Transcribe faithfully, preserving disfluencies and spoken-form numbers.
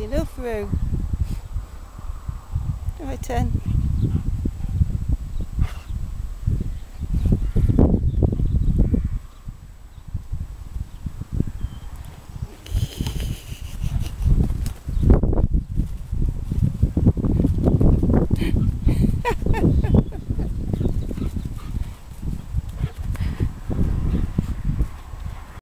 Enough room. All right, Ten.